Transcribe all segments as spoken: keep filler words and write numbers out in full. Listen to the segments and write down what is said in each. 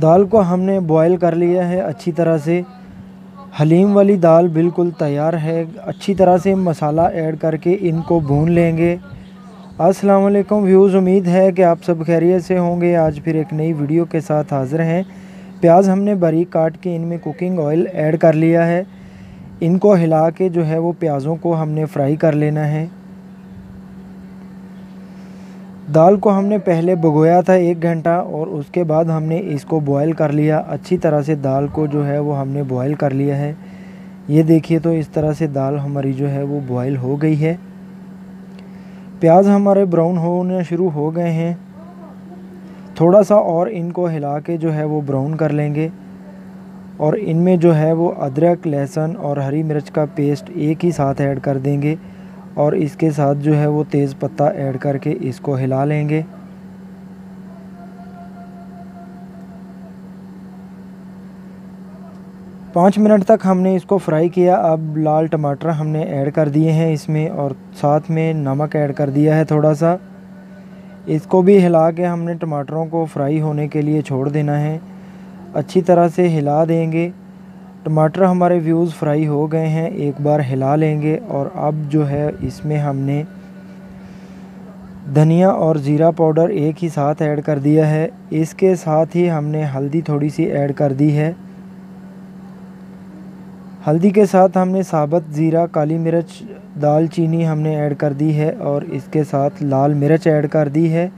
दाल को हमने बॉयल कर लिया है अच्छी तरह से। हलीम वाली दाल बिल्कुल तैयार है। अच्छी तरह से मसाला ऐड करके इनको भून लेंगे। अस्सलाम वालेकुम व्यूज़, उम्मीद है कि आप सब खैरियत से होंगे। आज फिर एक नई वीडियो के साथ हाज़िर हैं। प्याज हमने बारीक काट के इनमें कुकिंग ऑयल ऐड कर लिया है। इनको हिला के जो है वो प्याज़ों को हमने फ्राई कर लेना है। दाल को हमने पहले भिगोया था एक घंटा और उसके बाद हमने इसको बॉयल कर लिया। अच्छी तरह से दाल को जो है वो हमने बॉयल कर लिया है। ये देखिए, तो इस तरह से दाल हमारी जो है वो बॉयल हो गई है। प्याज हमारे ब्राउन होने शुरू हो गए हैं। थोड़ा सा और इनको हिला के जो है वो ब्राउन कर लेंगे। और इनमें जो है वो अदरक, लहसुन और हरी मिर्च का पेस्ट एक ही साथ ऐड कर देंगे और इसके साथ जो है वो तेज़ पत्ता ऐड करके इसको हिला लेंगे। पाँच मिनट तक हमने इसको फ्राई किया। अब लाल टमाटर हमने ऐड कर दिए हैं इसमें और साथ में नमक ऐड कर दिया है थोड़ा सा। इसको भी हिला के हमने टमाटरों को फ्राई होने के लिए छोड़ देना है। अच्छी तरह से हिला देंगे। टमाटर हमारे व्यूज़ फ्राई हो गए हैं, एक बार हिला लेंगे। और अब जो है इसमें हमने धनिया और ज़ीरा पाउडर एक ही साथ ऐड कर दिया है। इसके साथ ही हमने हल्दी थोड़ी सी ऐड कर दी है। हल्दी के साथ हमने साबुत ज़ीरा, काली मिर्च, दालचीनी हमने ऐड कर दी है और इसके साथ लाल मिर्च ऐड कर दी है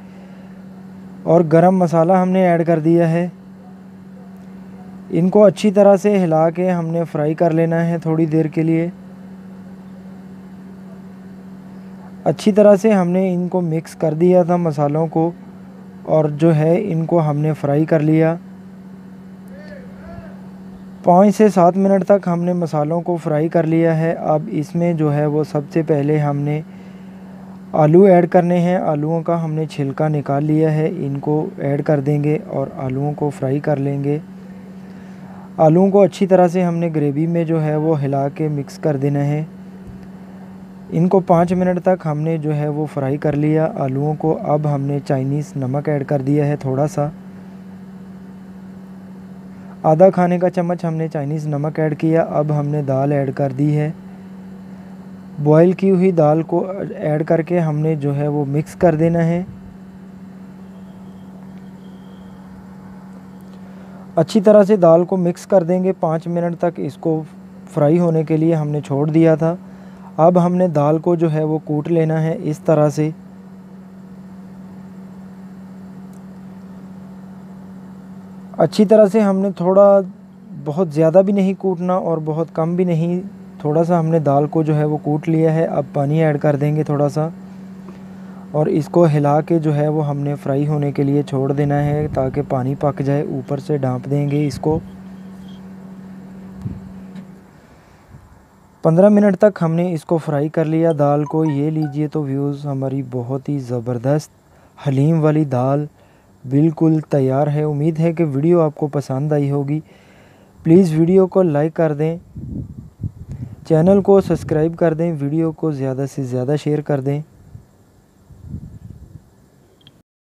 और गरम मसाला हमने ऐड कर दिया है। इनको अच्छी तरह से हिला के हमने फ्राई कर लेना है थोड़ी देर के लिए। अच्छी तरह से हमने इनको मिक्स कर दिया था मसालों को और जो है इनको हमने फ्राई कर लिया। पाँच से सात मिनट तक हमने मसालों को फ्राई कर लिया है। अब इसमें जो है वो सबसे पहले हमने आलू ऐड करने हैं। आलूओं का हमने छिलका निकाल लिया है, इनको ऐड कर देंगे और आलूओं को फ्राई कर लेंगे। आलूओं को अच्छी तरह से हमने ग्रेवी में जो है वो हिला के मिक्स कर देना है। इनको पाँच मिनट तक हमने जो है वो फ्राई कर लिया आलूओं को। अब हमने चाइनीज़ नमक ऐड कर दिया है थोड़ा सा। आधा खाने का चम्मच हमने चाइनीज़ नमक ऐड किया। अब हमने दाल ऐड कर दी है। बॉयल की हुई दाल को ऐड करके हमने जो है वो मिक्स कर देना है। अच्छी तरह से दाल को मिक्स कर देंगे। पाँच मिनट तक इसको फ्राई होने के लिए हमने छोड़ दिया था। अब हमने दाल को जो है वो कूट लेना है इस तरह से। अच्छी तरह से हमने थोड़ा, बहुत ज़्यादा भी नहीं कूटना और बहुत कम भी नहीं, थोड़ा सा हमने दाल को जो है वो कूट लिया है। अब पानी ऐड कर देंगे थोड़ा सा और इसको हिला के जो है वो हमने फ्राई होने के लिए छोड़ देना है ताकि पानी पक जाए। ऊपर से ढाँप देंगे इसको। पंद्रह मिनट तक हमने इसको फ्राई कर लिया दाल को। ये लीजिए तो व्यूज़, हमारी बहुत ही ज़बरदस्त हलीम वाली दाल बिल्कुल तैयार है। उम्मीद है कि वीडियो आपको पसंद आई होगी। प्लीज़ वीडियो को लाइक कर दें, चैनल को सब्सक्राइब कर दें, वीडियो को ज़्यादा से ज़्यादा शेयर कर दें।